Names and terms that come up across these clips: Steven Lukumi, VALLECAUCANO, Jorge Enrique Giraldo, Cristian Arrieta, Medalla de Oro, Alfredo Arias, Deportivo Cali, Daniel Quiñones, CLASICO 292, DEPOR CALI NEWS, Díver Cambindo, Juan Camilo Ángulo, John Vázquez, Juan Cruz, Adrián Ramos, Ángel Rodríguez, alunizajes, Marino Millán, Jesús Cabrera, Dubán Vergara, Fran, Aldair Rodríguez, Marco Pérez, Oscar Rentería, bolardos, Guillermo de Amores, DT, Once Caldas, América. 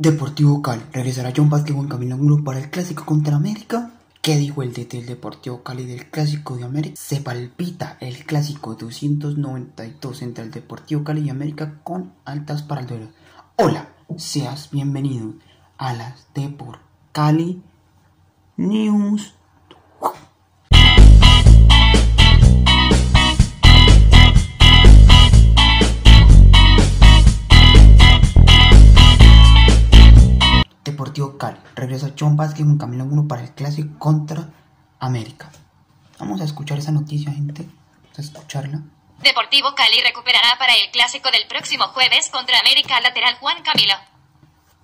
Deportivo Cali, regresará John Vázquez y Juan Camilo Ángulo para el Clásico contra América. ¿Qué dijo el DT del Deportivo Cali del Clásico de América? Se palpita el Clásico 292 entre el Deportivo Cali y América con altas para el duelo. Hola, seas bienvenido a las Depor Cali News. Deportivo Cali, regresa John Vázquez con Camilo Ángulo para el Clásico contra América. Vamos a escuchar esa noticia, gente. Vamos a escucharla. Deportivo Cali recuperará para el Clásico del próximo jueves contra América al lateral Juan Camilo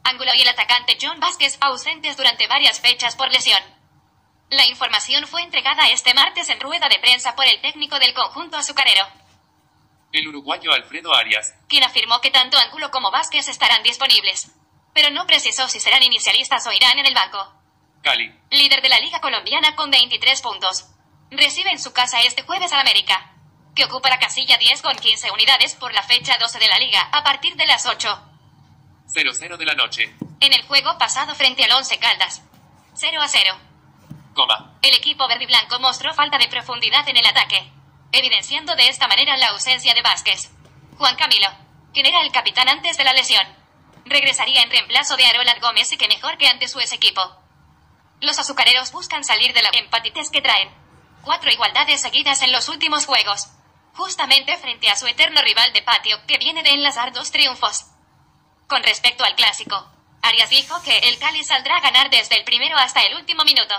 Ángulo y el atacante John Vázquez, ausentes durante varias fechas por lesión. La información fue entregada este martes en rueda de prensa por el técnico del conjunto azucarero, el uruguayo Alfredo Arias, quien afirmó que tanto Ángulo como Vázquez estarán disponibles, pero no precisó si serán inicialistas o irán en el banco. Cali, líder de la Liga Colombiana con 23 puntos, recibe en su casa este jueves al América, que ocupa la casilla 10 con 15 unidades por la fecha 12 de la Liga, a partir de las 8:00 de la noche. En el juego pasado frente al Once Caldas, 0-0. El equipo verdiblanco mostró falta de profundidad en el ataque, evidenciando de esta manera la ausencia de Vázquez. Juan Camilo, quien era el capitán antes de la lesión, regresaría en reemplazo de Aroland Gómez, y que mejor que ante su ex equipo. Los azucareros buscan salir de la empatitez que traen. 4 igualdades seguidas en los últimos juegos, justamente frente a su eterno rival de patio, que viene de enlazar 2 triunfos. Con respecto al clásico, Arias dijo que el Cali saldrá a ganar desde el primero hasta el último minuto.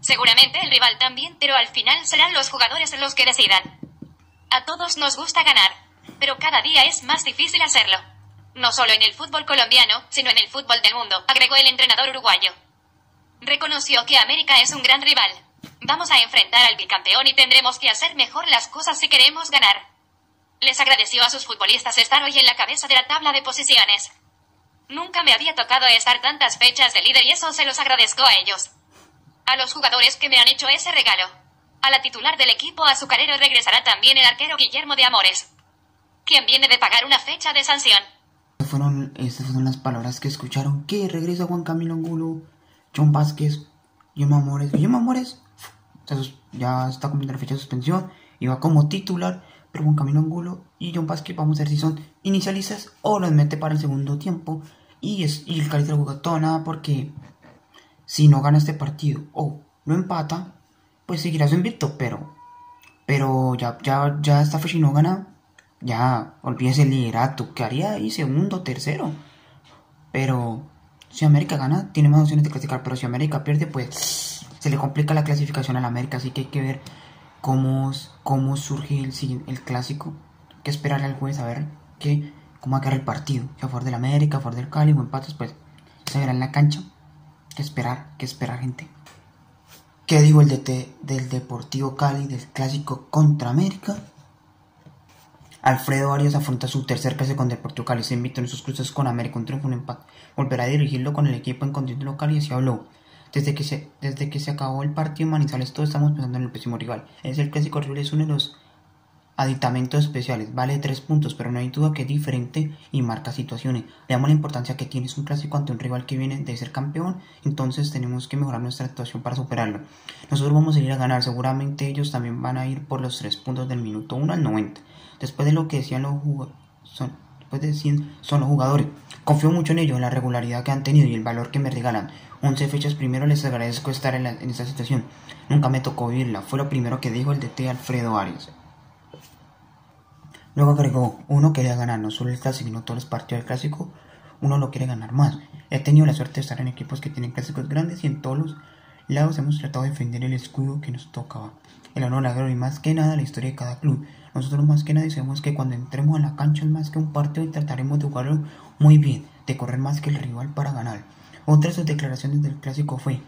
Seguramente el rival también, pero al final serán los jugadores los que decidan. A todos nos gusta ganar, pero cada día es más difícil hacerlo. No solo en el fútbol colombiano, sino en el fútbol del mundo, agregó el entrenador uruguayo. Reconoció que América es un gran rival. Vamos a enfrentar al bicampeón y tendremos que hacer mejor las cosas si queremos ganar. Les agradeció a sus futbolistas estar hoy en la cabeza de la tabla de posiciones. Nunca me había tocado estar tantas fechas de líder y eso se los agradezco a ellos, a los jugadores que me han hecho ese regalo. A la titular del equipo azucarero regresará también el arquero Guillermo de Amores, quien viene de pagar una fecha de sanción. Estas fueron las palabras que escucharon. Que regresa Juan Camilo Ángulo, John Vázquez, Guillermo Amores ya está cumpliendo la fecha de suspensión y va como titular, pero Juan Camilo Ángulo y John Vázquez vamos a ver si son inicialistas o los mete para el segundo tiempo. Y el Cali se lo juega todo nada, porque si no gana este partido o no empata, pues seguirá su invicto, pero ya esta fecha y no gana, ya olvídese el liderato, que haría ahí segundo, tercero. Pero si América gana, tiene más opciones de clasificar, pero si América pierde, pues se le complica la clasificación a la América. Así que hay que ver cómo surge el clásico. Hay que esperar al jueves a ver cómo va a quedar el partido, si a favor del América, a favor del Cali o empates, pues se verá en la cancha. Hay que esperar, gente. ¿Qué dijo el DT del Deportivo Cali del Clásico contra América? Alfredo Arias afronta su tercer clase con Deportivo Cali. Se invitó en sus cruces con América, un triunfo, un empate. Volverá a dirigirlo con el equipo en continente local y así habló. Desde que se acabó el partido en Manizales, todos estamos pensando en el próximo rival. Es el clásico rival, es uno de los aditamentos especiales. Vale 3 puntos, pero no hay duda que es diferente y marca situaciones. Le damos la importancia que tiene. Es un clásico ante un rival que viene de ser campeón, entonces tenemos que mejorar nuestra actuación para superarlo. Nosotros vamos a ir a ganar, seguramente ellos también van a ir por los 3 puntos del minuto 1 al 90. Después de lo que decían los jugadores, confío mucho en ellos, la regularidad que han tenido y el valor que me regalan. 11 fechas primero, les agradezco estar en esta situación. Nunca me tocó vivirla, fue lo primero que dijo el DT Alfredo Arias. Luego agregó, uno quería ganar, no solo el clásico, sino todos los partidos del clásico, uno lo quiere ganar más. He tenido la suerte de estar en equipos que tienen clásicos grandes y en todos los lados hemos tratado de defender el escudo que nos tocaba, el honor, la gloria y más que nada la historia de cada club. Nosotros más que nada decimos que cuando entremos a la cancha es más que un partido y trataremos de jugarlo muy bien, de correr más que el rival para ganar. Otra de sus declaraciones del clásico fue,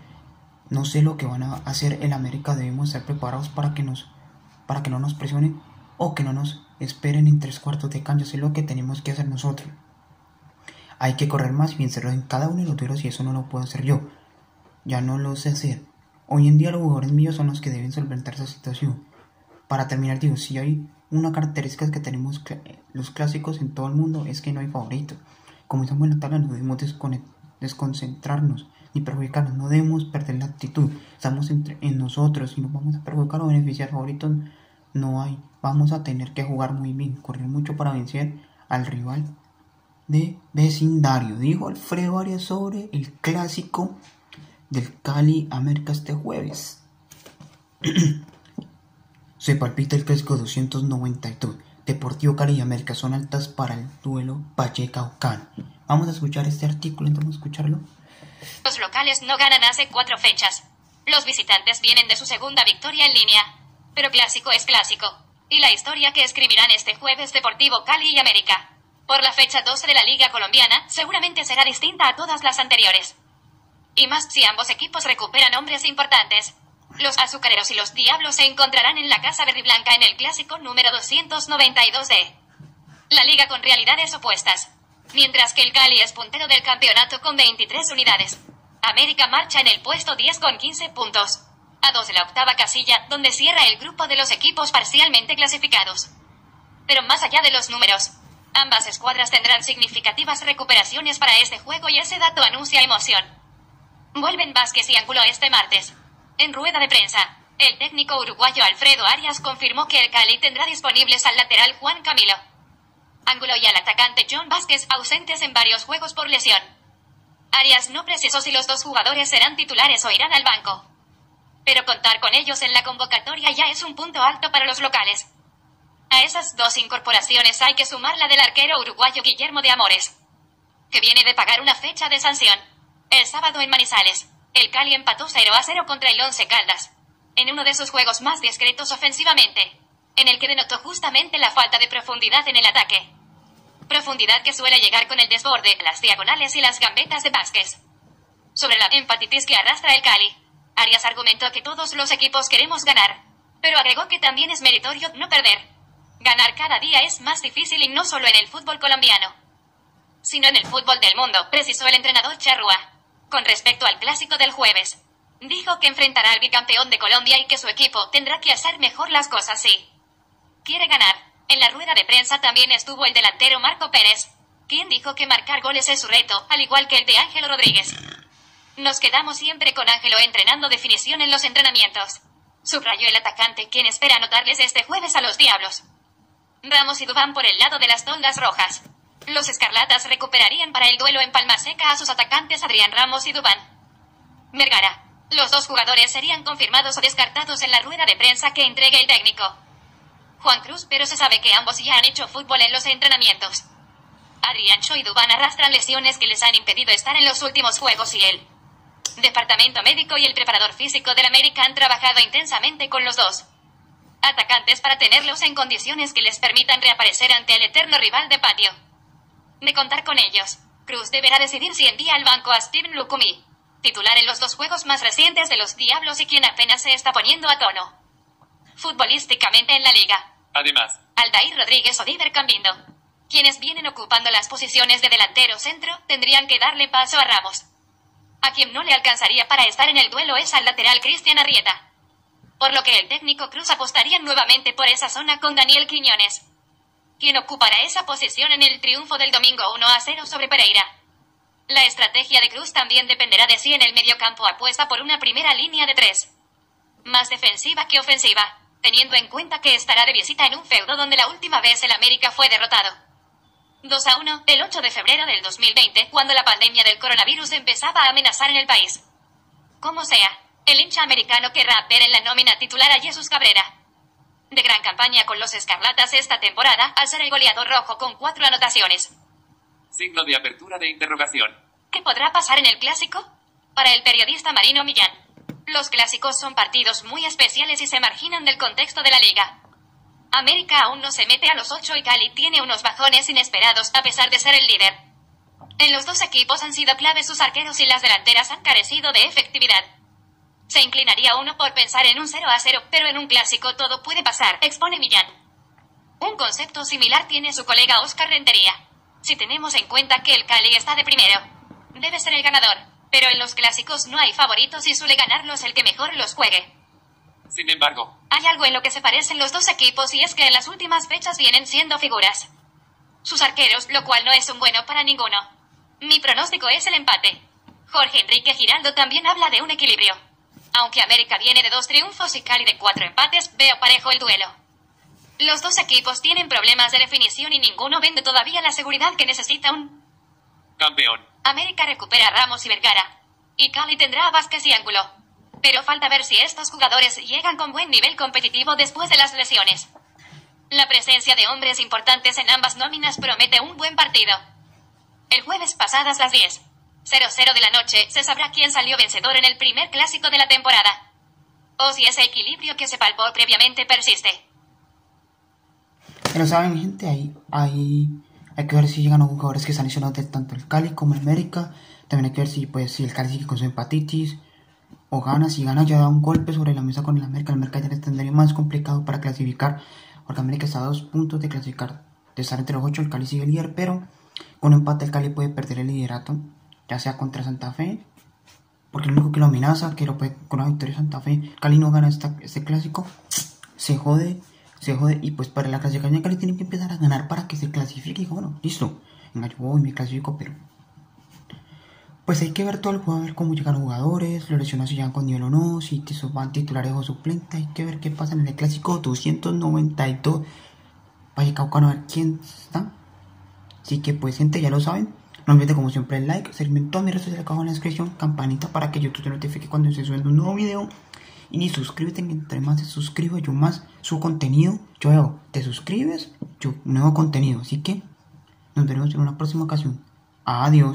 no sé lo que van a hacer el América, debemos estar preparados para que no nos presionen o que no nos esperen en 3/4 de cancha, es lo que tenemos que hacer nosotros. Hay que correr más y vencerlos en cada uno de los duelos y eso no lo puedo hacer yo, ya no lo sé hacer. Hoy en día los jugadores míos son los que deben solventar esa situación. Para terminar, digo, si hay una característica que tenemos los clásicos en todo el mundo es que no hay favorito. Comenzamos la tabla, no debemos desconcentrarnos ni perjudicarnos, no debemos perder la actitud. Estamos en nosotros, si nos vamos a perjudicar o beneficiar, favoritos no hay. Vamos a tener que jugar muy bien, correr mucho para vencer al rival de vecindario, dijo Alfredo Arias sobre el clásico del Cali América este jueves. Se palpita el clásico 292. Deportivo Cali y América son altas para el duelo VALLECAUCANO. Vamos a escuchar este artículo, entonces escucharlo. Los locales no ganan hace 4 fechas. Los visitantes vienen de su segunda victoria en línea. Pero clásico es clásico. Y la historia que escribirán este jueves Deportivo Cali y América por la fecha 12 de la Liga Colombiana seguramente será distinta a todas las anteriores. Y más si ambos equipos recuperan hombres importantes. Los azucareros y los diablos se encontrarán en la Casa Verdiblanca en el clásico número 292 de la liga con realidades opuestas. Mientras que el Cali es puntero del campeonato con 23 unidades. América marcha en el puesto 10 con 15 puntos. A 2 de la octava casilla, donde cierra el grupo de los equipos parcialmente clasificados. Pero más allá de los números, ambas escuadras tendrán significativas recuperaciones para este juego y ese dato anuncia emoción. Vuelven Vázquez y Ángulo este martes. En rueda de prensa, el técnico uruguayo Alfredo Arias confirmó que el Cali tendrá disponibles al lateral Juan Camilo Ángulo y al atacante John Vázquez, ausentes en varios juegos por lesión. Arias no precisó si los dos jugadores serán titulares o irán al banco. Pero contar con ellos en la convocatoria ya es un punto alto para los locales. A esas dos incorporaciones hay que sumar la del arquero uruguayo Guillermo de Amores, que viene de pagar una fecha de sanción. El sábado en Manizales, el Cali empató 0-0 contra el Once Caldas, en uno de sus juegos más discretos ofensivamente, en el que denotó justamente la falta de profundidad en el ataque. Profundidad que suele llegar con el desborde, las diagonales y las gambetas de Vázquez. Sobre la empatitis que arrastra el Cali, Arias argumentó que todos los equipos queremos ganar, pero agregó que también es meritorio no perder. Ganar cada día es más difícil y no solo en el fútbol colombiano, sino en el fútbol del mundo, precisó el entrenador charrúa. Con respecto al clásico del jueves, dijo que enfrentará al bicampeón de Colombia y que su equipo tendrá que hacer mejor las cosas si quiere ganar. En la rueda de prensa también estuvo el delantero Marco Pérez, quien dijo que marcar goles es su reto, al igual que el de Ángel Rodríguez. Nos quedamos siempre con Ángelo entrenando definición en los entrenamientos, subrayó el atacante, quien espera anotarles este jueves a los diablos. Ramos y Dubán por el lado de las toldas rojas. Los escarlatas recuperarían para el duelo en Palma Seca a sus atacantes Adrián Ramos y Dubán Vergara. Los dos jugadores serían confirmados o descartados en la rueda de prensa que entregue el técnico Juan Cruz, pero se sabe que ambos ya han hecho fútbol en los entrenamientos. Adriancho y Dubán arrastran lesiones que les han impedido estar en los últimos juegos y el departamento médico y el preparador físico del América han trabajado intensamente con los dos atacantes para tenerlos en condiciones que les permitan reaparecer ante el eterno rival de patio. De contar con ellos, Cruz deberá decidir si envía al banco a Steven Lukumi, titular en los dos juegos más recientes de los diablos y quien apenas se está poniendo a tono futbolísticamente en la liga. Además, Aldair Rodríguez o Díver Cambindo, quienes vienen ocupando las posiciones de delantero centro, tendrían que darle paso a Ramos. A quien no le alcanzaría para estar en el duelo es al lateral Cristian Arrieta, por lo que el técnico Cruz apostaría nuevamente por esa zona con Daniel Quiñones, quien ocupará esa posición en el triunfo del domingo 1-0 sobre Pereira. La estrategia de Cruz también dependerá de si en el mediocampo apuesta por una primera línea de 3, más defensiva que ofensiva, teniendo en cuenta que estará de visita en un feudo donde la última vez el América fue derrotado 2-1, el 8 de febrero del 2020, cuando la pandemia del coronavirus empezaba a amenazar en el país. Como sea, el hincha americano querrá ver en la nómina titular a Jesús Cabrera, de gran campaña con los escarlatas esta temporada, al ser el goleador rojo con 4 anotaciones. Signo de apertura de interrogación. ¿Qué podrá pasar en el clásico? Para el periodista Marino Millán, los clásicos son partidos muy especiales y se marginan del contexto de la liga. América aún no se mete a los 8 y Cali tiene unos bajones inesperados, a pesar de ser el líder. En los dos equipos han sido claves sus arqueros y las delanteras han carecido de efectividad. Se inclinaría uno por pensar en un 0-0, pero en un clásico todo puede pasar, expone Millán. Un concepto similar tiene su colega Oscar Rentería. Si tenemos en cuenta que el Cali está de primero, debe ser el ganador, pero en los clásicos no hay favoritos y suele ganarlos el que mejor los juegue. Sin embargo, hay algo en lo que se parecen los dos equipos y es que en las últimas fechas vienen siendo figuras sus arqueros, lo cual no es un bueno para ninguno. Mi pronóstico es el empate. Jorge Enrique Giraldo también habla de un equilibrio. Aunque América viene de 2 triunfos y Cali de 4 empates, veo parejo el duelo. Los dos equipos tienen problemas de definición y ninguno vende todavía la seguridad que necesita un campeón. América recupera a Ramos y Vergara, y Cali tendrá a Vázquez y Ángulo. Pero falta ver si estos jugadores llegan con buen nivel competitivo después de las lesiones. La presencia de hombres importantes en ambas nóminas promete un buen partido. El jueves pasadas las 10:00 de la noche se sabrá quién salió vencedor en el primer clásico de la temporada. O si ese equilibrio que se palpó previamente persiste. Pero saben, gente, hay que ver si llegan algunos jugadores que están lesionados, tanto el Cali como el América. También hay que ver si, pues, si el Cali sigue con su empatitis o gana. Si gana ya da un golpe sobre la mesa con el América. El América ya le tendría más complicado para clasificar, porque América está a 2 puntos de clasificar, de estar entre los 8, el Cali sigue líder, pero con un empate el Cali puede perder el liderato, ya sea contra Santa Fe, porque el único que lo amenaza, que lo puede, con una victoria Santa Fe, Cali no gana este clásico, se jode, y pues para la clasificación Cali tiene que empezar a ganar para que se clasifique, y bueno, listo, venga, yo voy, me clasifico, pero pues hay que ver todo el juego, a ver cómo llegan los jugadores, los lesionados si llegan con nivel o no, si van titulares o suplentes, hay que ver qué pasa en el clásico 292, VALLECAUCANO, a ver quién está. Así que pues, gente, ya lo saben, no olviden como siempre el like, seguirme en todas mis redes sociales acá abajo en la descripción, campanita para que YouTube te notifique cuando se suba un nuevo video, y suscríbete, mientras más te suscribas yo más subo contenido, yo veo, te suscribes, yo nuevo contenido, así que nos veremos en una próxima ocasión, adiós.